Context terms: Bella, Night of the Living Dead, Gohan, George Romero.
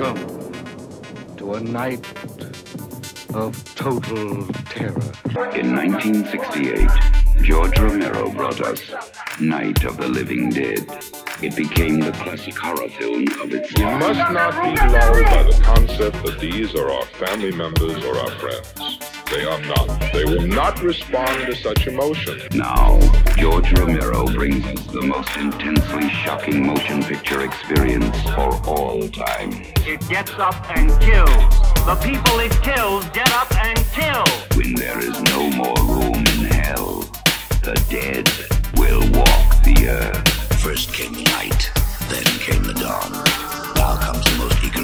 Welcome to a night of total terror. In 1968, George Romero brought us Night of the Living Dead. It became the classic horror film of its time. You must not be lulled by the concept that these are our family members or our friends. They are not. They will not respond to such emotion. Now, George Romero brings us the most intensely shocking motion picture experience for all time. It gets up and kills. The people it kills get up and kill. When there is no more room in hell, the dead will walk the earth. First came the night, then came the dawn. Now comes the most